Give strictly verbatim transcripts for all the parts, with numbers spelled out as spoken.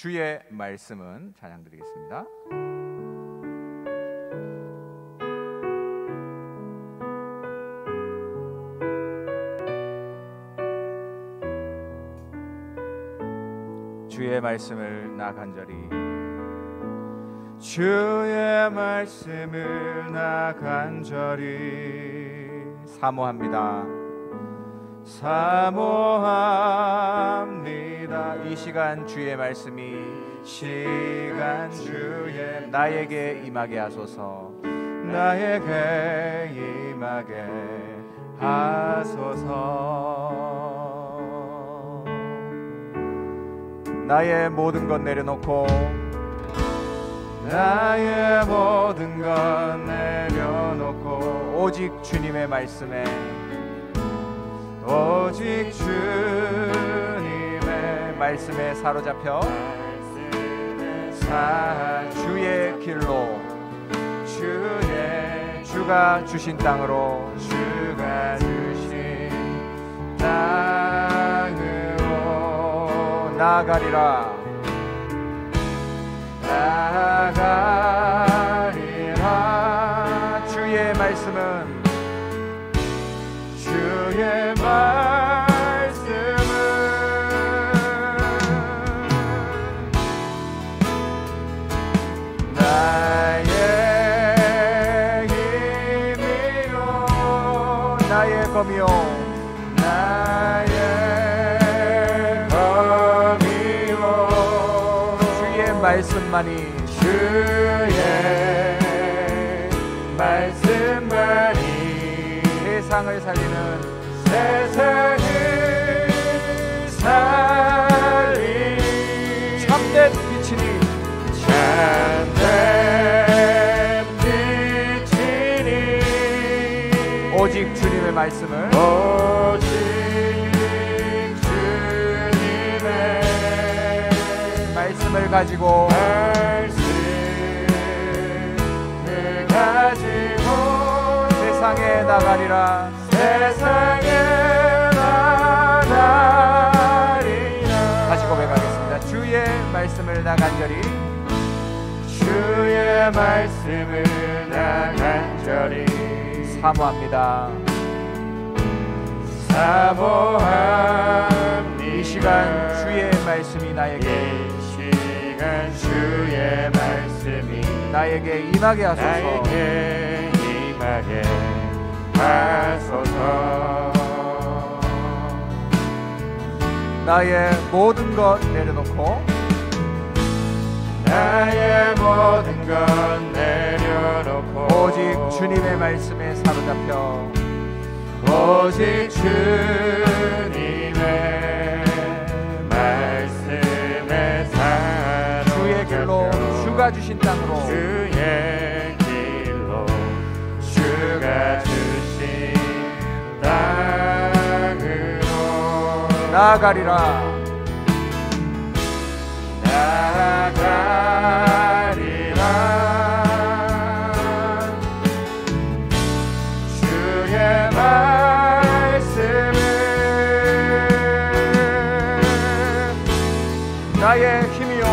주의 말씀은 찬양드리겠습니다. 주의 말씀을 나 간절히, 주의 말씀을 나 간절히 사모합니다. 사모합니다. 이 시간 주의 말씀이 시간 주의 나에게 임하게 하소서. 나에게 임하게 하소서. 나의 모든 것 내려놓고, 나의 모든 것 내려놓고 오직 주님의 말씀에, 오직 주님의 말씀에 사로잡혀 사 주의 길로, 주의 주가 주신 땅으로, 주가 주신 땅으로 나아가리라. 나아가리라. 주의 말씀은, 주의 말씀은 나의 힘이요 나의 검이요 나의 검이요 주의 말씀만이, 주의 말씀만이 세상을 살리는, 세상을 살리는 참된 빛이니, 참된 빛이니 오직 주님의 말씀을, 오직 주님의 말씀을 가지고, 세상에 나가리라. 세상에 나가리라. 다시 고백하겠습니다. 주의 말씀을 나 간절히, 주의 말씀을 나 간절히 사모합니다. 사모함. 이 시간 주의 말씀이 나에게, 이 시간 주의 말씀이 나에게 임하게 하소서. 나에게 나에게 하소서. 나의 모든 것 내려놓고, 나의 모든 것 내려놓고 오직 주님의 말씀에 사로잡혀, 오직 주님의 말씀에 사로잡혀 주의 길로, 주가 주신 땅으로, 주의 주가 주신 땅으로 나아가리라. 나아가리라. 주의 말씀은 나의 힘이요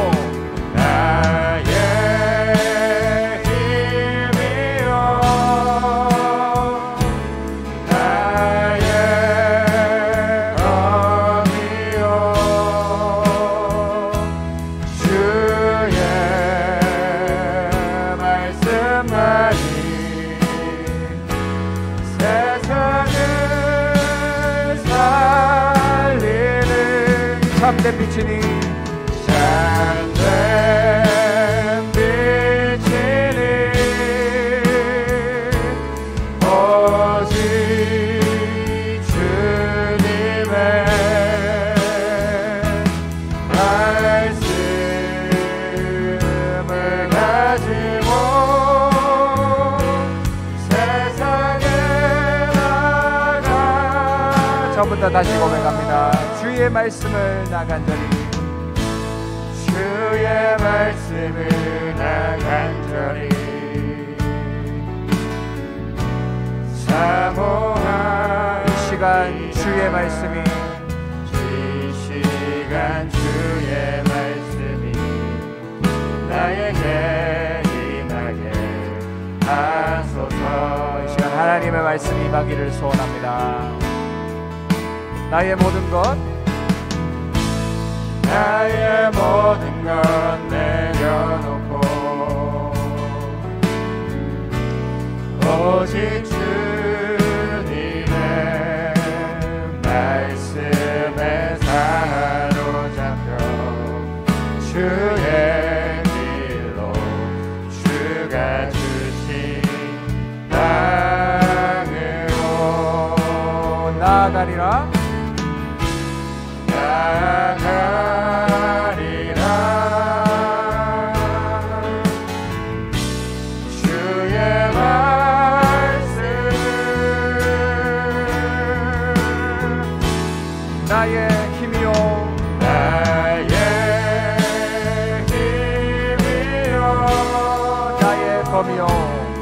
참된 빛이니, 참된 빛이니 오직 주님의 말씀을 가지고 세상에 나가. 저부터 다시 고백합니다. 주의 말씀을 나 간절히, 주의 말씀을 나 간절히 사모하리. 이 시간 주의 말씀이, 이 시간 주의 말씀이 말씀이 임하기를 소원합니다. 나의 모든 것 나의 모든 것 내려놓고 오직 주님의 말씀에 사로잡혀 주의 나아가리라 나아가리라 주의 말씀 나의 힘이요 나의 힘이요 나의 검이요 나의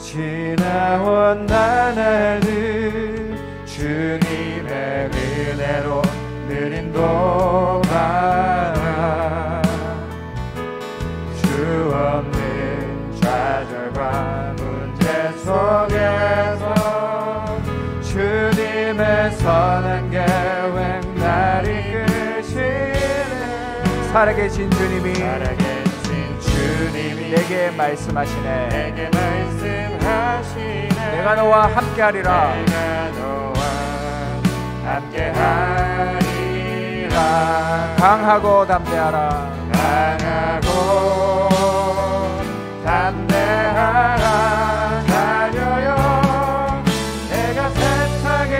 지나온 나날들 주님의 은혜로 늘 인도받아 주 없는 좌절과 문제 속에서 주님의 선한 계획 날 이끄시네 살아계신 주님이 내게 말씀하시네. 내게 말씀하시네. 내가 너와 함께하리라. 내가 너와 함께하리라. 강하고 담대하라. 강하고 담대하라. 자녀여, 내가 세상을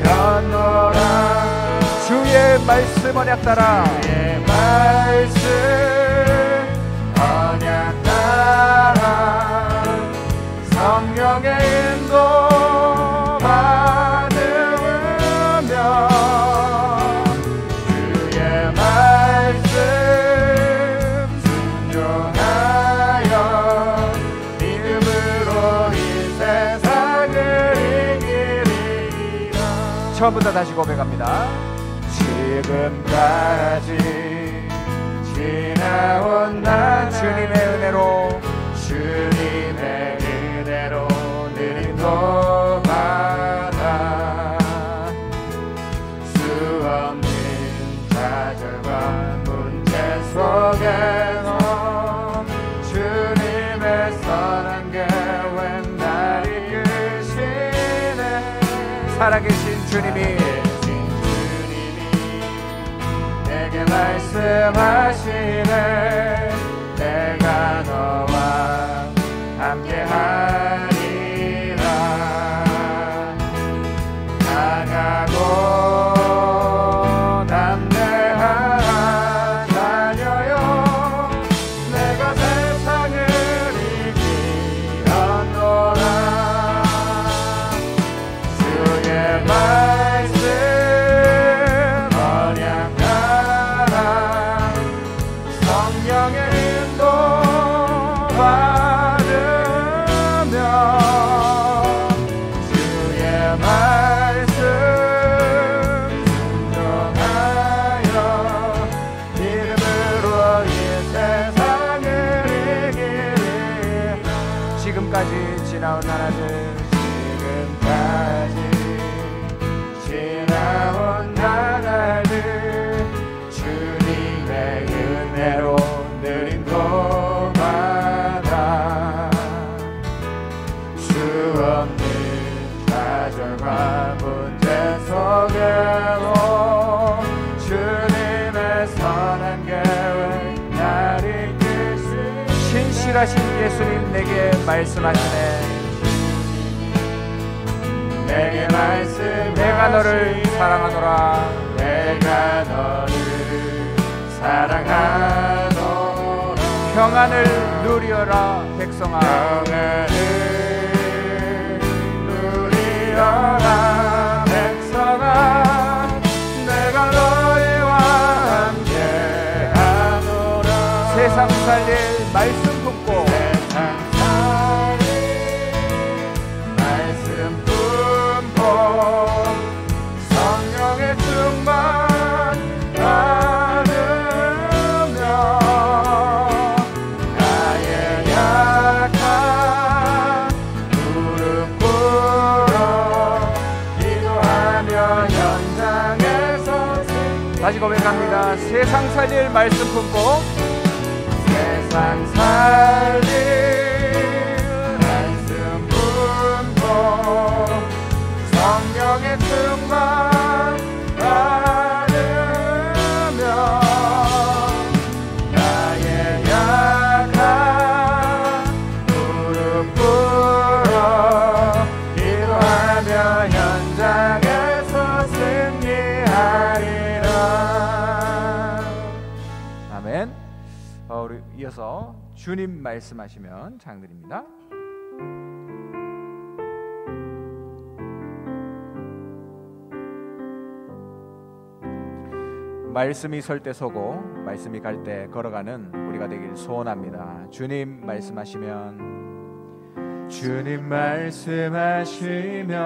이기었노라. 주의 말씀 언약 따라. 주의 말씀. 언약 따라 성령의 인도 받으며 주의 말씀 순종하여 믿음으로 이 세상을 이기리라. 처음부터 다시 고백합니다. 지금까지 지나온 날 주님의 은혜로 주님의 은혜로 늘 인도받아 수 없는 좌절과 문제 속에서 주님의 선한 계획 날 이끄시네 살아계신 주님이 말씀하시네 내가 너와 함께하리라 강하고 담대하라 자녀여 내가 세상을 이기었노라 주의 말씀 문제 속에도 주님의 예수님 내게 말씀하시네. 내게 말씀 내가 너를 사랑하노라. 내가 너를 사랑하노라. 평안을 누리어라 백성아. 평안을 누리어라 백성아. 내가 너희와 함께 하노라. 세상 살릴 말씀 품고 다시 고백합니다. 세상 살릴 말씀 품고 세상 살릴 말씀 품고 성령의 충만 받으며 나의 약한 무릎 꿇어 기도하며 현장에서 승리하리. 아멘. 어, 우리 이어서 주님 말씀하시면 장드립니다. 말씀이 설 때 서고 말씀이 갈 때 걸어가는 우리가 되길 소원합니다. 주님 말씀하시면 주님 말씀하시면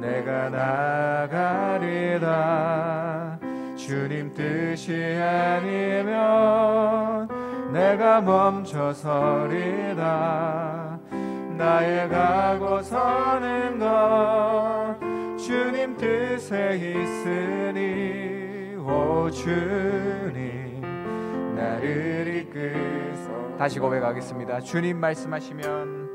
내가 나아가리라. 주님 뜻이 아니면 내가 멈춰서리라. 나의 가고 서는 건 주님 뜻에 있으니 오 주님 나를 이끄소. 다시 고백하겠습니다. 주님 말씀하시면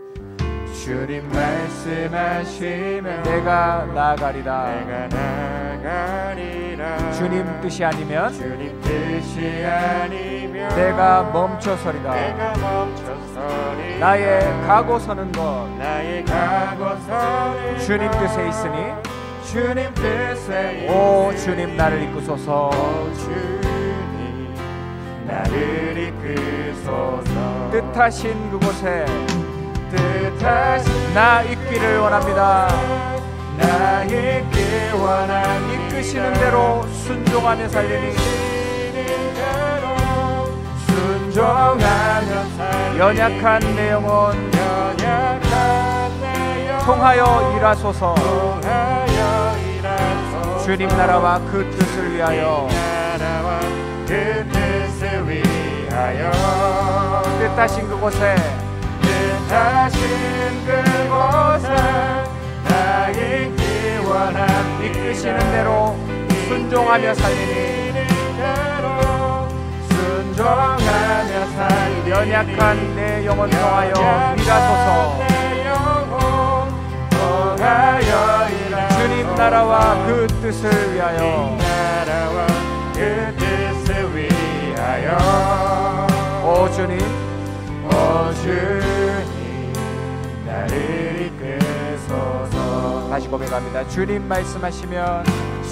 주님 말씀하시면 내가 나아가리라. 내가 나아가리라. 주님 뜻이 아니면 주님 뜻이 아니면 내가 멈춰서리라. 내가 멈춰서리라. 나의 가고 서는 것 나의 가고 서는 주님 뜻에 있으니 주님 뜻에 오 주님 나를 이끄소서. 오 주님 나를 이끄소서. 뜻하신 그곳에 나 있기를 원합니다. 나 있기 원하니 이끄시는 대로 순종하며 살리니 순종하며 연약한 내 영혼 통하여 일하소서. 주님 나라와 그 뜻을 위하여 뜻하신 그곳에 다신 그곳에 나 있기 원함 이끄시는 대로 순종하며 살리니 순종하며 살리니 연약한 내 영혼 통하여 일하소서. 주님 나라와 그 뜻을 위하여 오 주님 오 주님 나를 이끄소서. 다시 고백합니다. 주님 말씀하시면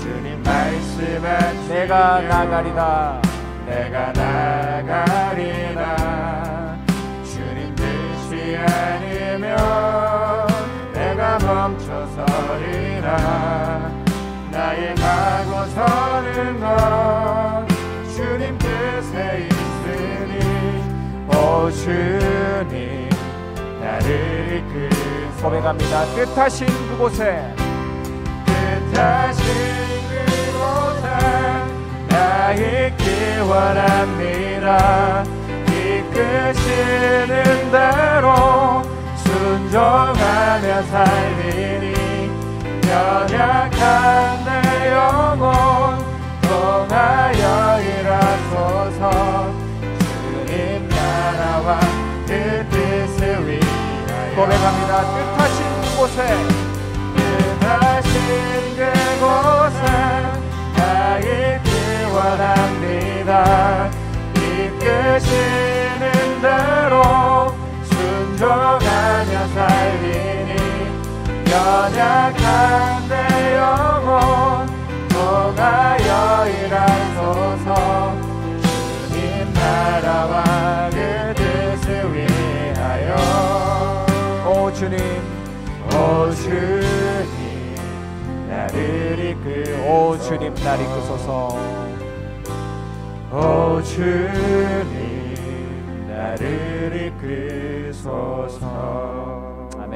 주님 말씀하시면 내가 나가리라. 내가 나가리라. 주님 뜻이 아니면 내가 멈춰서리라. 나의 가고 서는 건 주님 뜻에 있으니 오 주님 나를 이끄소서. 고백합니다. 뜻하신 그곳에 뜻하신 그곳에 나 있기 원합니다. 이끄시는 대로 순종하며 살리니 연약한 내 영혼 통하여 일하소서. 주님 나라와 그 뜻을 위해 고백합니다. 뜻하신 그곳에 뜻하신 그곳에 나 있기 원합니다. 이끄시는 대로 하며 살리니 연약한 내 영혼 통하여 일하소서. 주님 나라와 그 뜻을 위하여 오 주님 오 주님 나를 이끌소서. 오 주님 나를 이끌소서. 오 주님 나를 이끌소서. 아멘.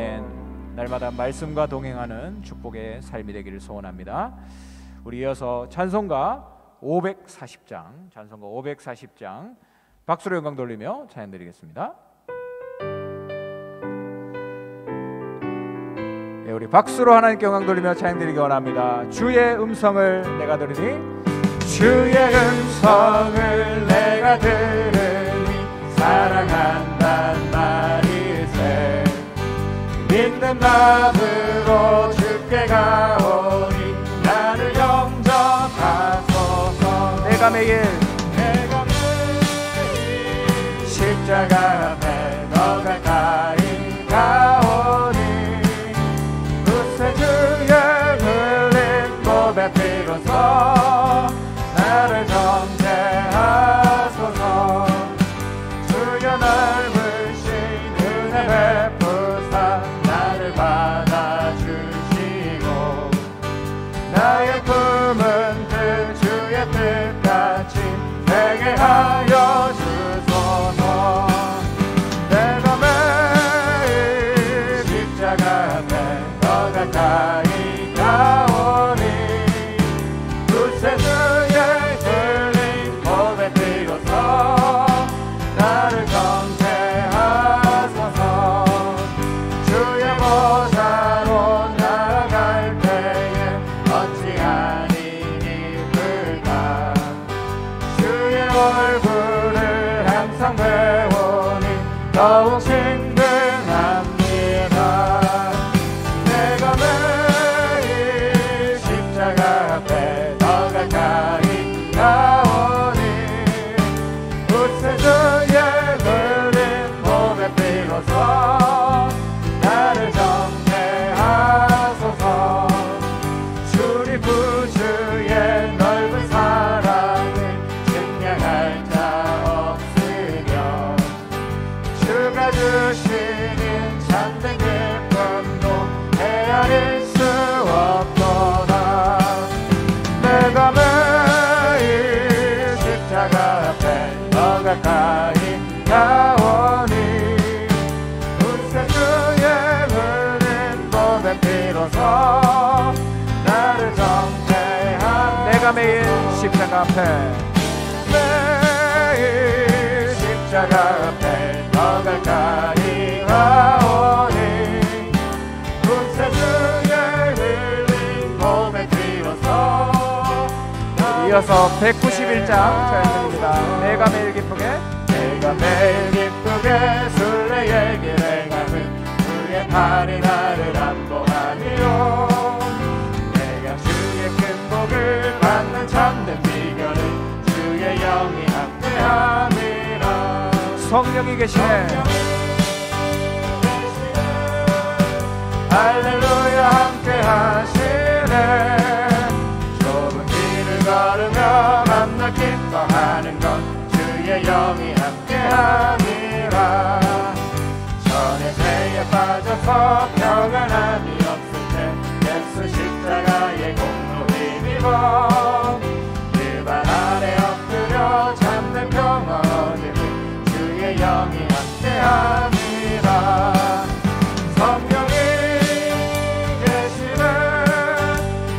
날마다 말씀과 동행하는 축복의 삶이 되기를 소원합니다. 우리 이어서 찬송가 오백사십 장 찬송가 오백사십 장 박수로 영광 돌리며 찬양 드리겠습니다. 네, 우리 박수로 하나님께 영광 돌리며 찬양 드리기 원합니다. 주의 음성을 내가 들으니 주의 음성을 내가 들으니 사랑한단 말일세. 믿는 마음으로 주께 가오니 나를 영접하소서. 내가 매일 내가 매일 십자가 앞에 너가 가인 가오니 구세주의 흘린 몸에 비로소 나를 정죄하소서. 주여 넓으신 은혜 베푸사 나를 받아주시고 나의 꿈은 그 주의 뜻같이 되게 하여 주소서. 내가 매일 십자가 앞에 더 가까이 가오니 십자가 앞에 매일 십자가 앞에 너가 가까이 가오니 구세주의 흘린 몸에 비로소. 이어서 백구십일 장 찬양드립니다. 내가 매일 기쁘게 내가 매일 기쁘게 순례의 길에 가는 주의 팔이 나를 안보하니요. 받는 참된 비결은 주의 영이 함께함이라. 성령이 계시네 할렐루야 함께하시네. 좁은 길을 걸으며 만나 기뻐하는 건 주의 영이 함께함이라. 전에 죄에 빠져서 평안함이 없을 때 예수 십자가의 공로 그 발 아래 엎드려 잠든 평안을 주의 영이 함께합니다. 성령이 계시네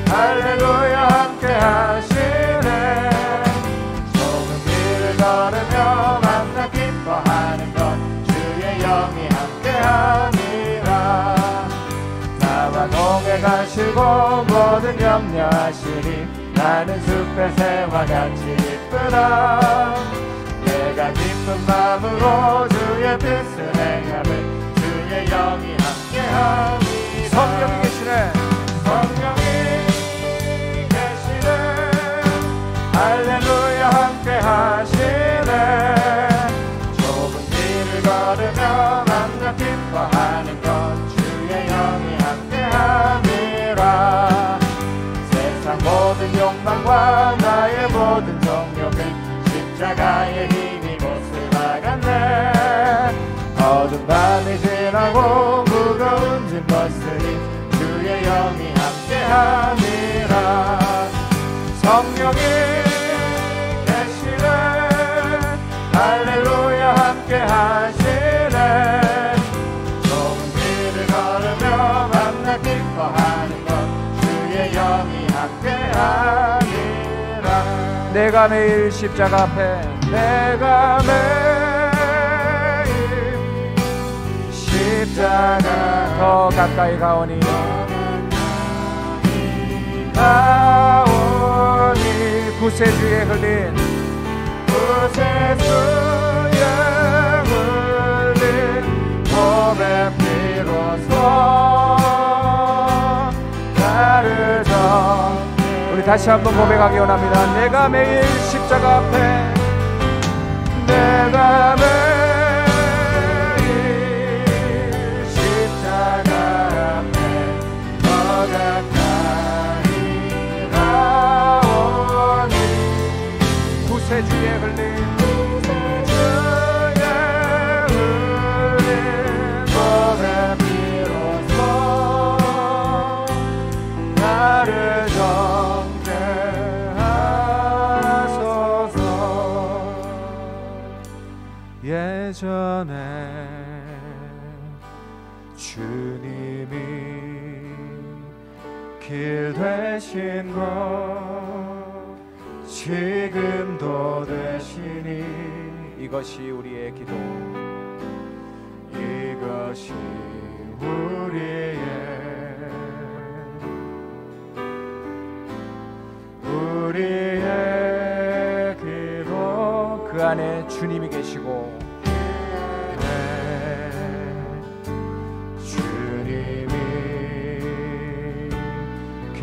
할렐루야 함께하시네. 좁은 길을 걸으며 만나 기뻐하는 것 주의 영이 함께합니다. 나와 동행 가시고 모든 염려하시니 나는 숲의 새와 같이 기쁘다. 내가 기쁜 마음으로 주의 뜻을 행하는 주의 영이 함께하니. 성령이 계시네 성령이 계시네 할렐루야 함께하시네. 좁은 길을 걸으며 만나 기뻐하는 것 내가 매일 십자가 앞에 내가 매일 십자가 더 가까이 가오니 가오니 구세주에 흘린 구세주에 흘린 몸의 피로서 나를 더 다시 한번 고백하기 원합니다. 내가 매일 십자가 앞에 내가 매일 십자가 앞에 더 가까이 가오니 구세주에 흘린 구세주에 흘린 몸의 피로서 나를 전에 주님이 길 되신 것 지금도 되시니 이것이 우리의 기도 이것이 우리의 우리의 기도 그 안에 주님이 계시고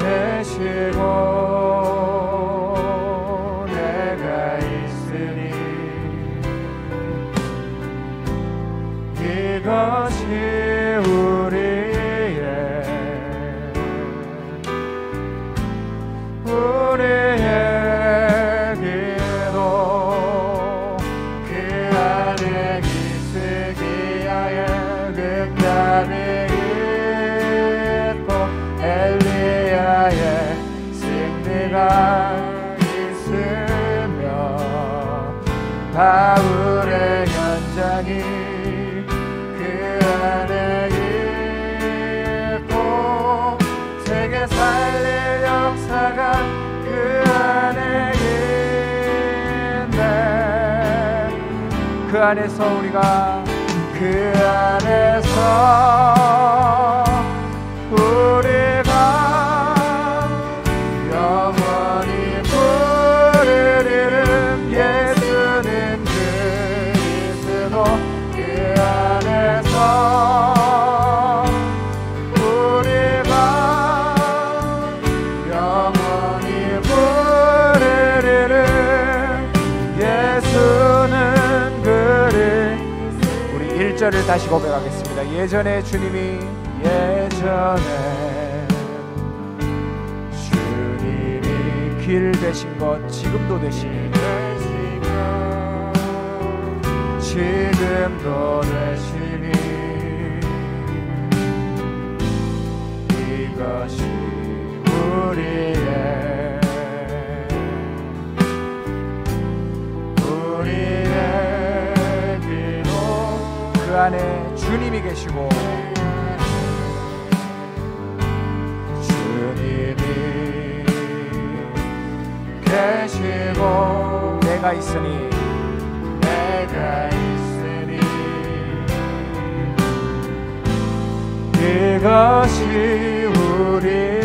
계시고 내가 있으니 이것이 우리의 우리의 기도 그 안에 기스기야의 끝까지 있으며 바울의 현장이 그 안에 있고 세계 살릴 역사가 그 안에 있네 그 안에서 우리가 그 안에서 우리가 일 절을 다시 고백하겠습니다. 예전에 주님이 예전에 주님이 길 되신 것 지금도 되시니 지금도 되시니 이것이 우리의 우리의 그 안에 주님이 계시고 주님이 계시고 내가 있으니 내가 있으니 이것이 우리의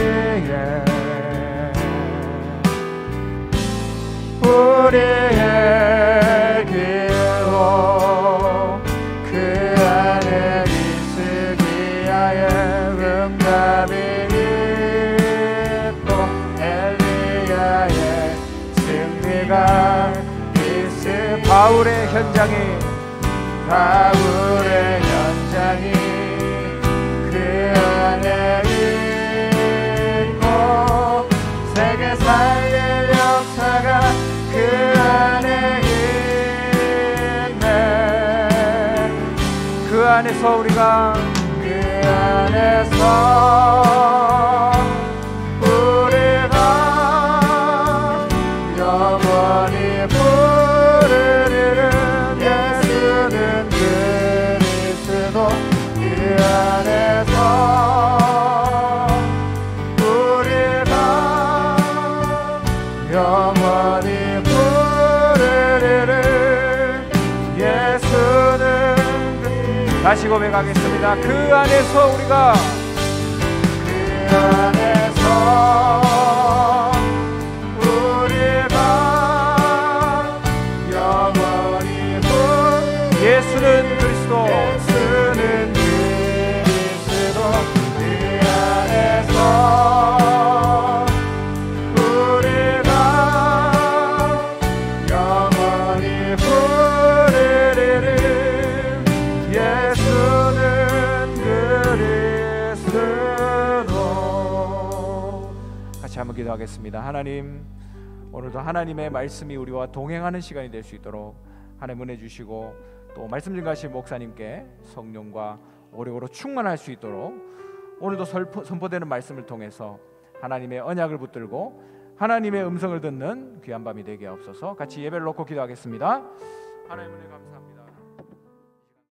우리의 기도 바울의 현장이 바울의 현장이 그 안에 있고 세계 살릴 역사가 그 안에 있네 그 안에서 우리가 그 안에서 우리가 영원히 우리가 영원히 다시 고백하겠습니다. 그 안에서 우리가 그 안에서 예수는 그리스도, 예수는 그리스도, 그 안에서 우리가 영원히 부르리를. 예수는 그리스도. 같이 한번 기도하겠습니다. 하나님, 오늘도 하나님의 말씀이 우리와 동행하는 시간이 될 수 있도록 하나님 은혜 주시고, 또 말씀 증가하신 목사님께 성령과 오력으로 충만할 수 있도록 오늘도 설포, 선포되는 말씀을 통해서 하나님의 언약을 붙들고 하나님의 음성을 듣는 귀한 밤이 되게 하옵소서. 같이 예배를 놓고 기도하겠습니다. 하나님 은혜 감사합니다.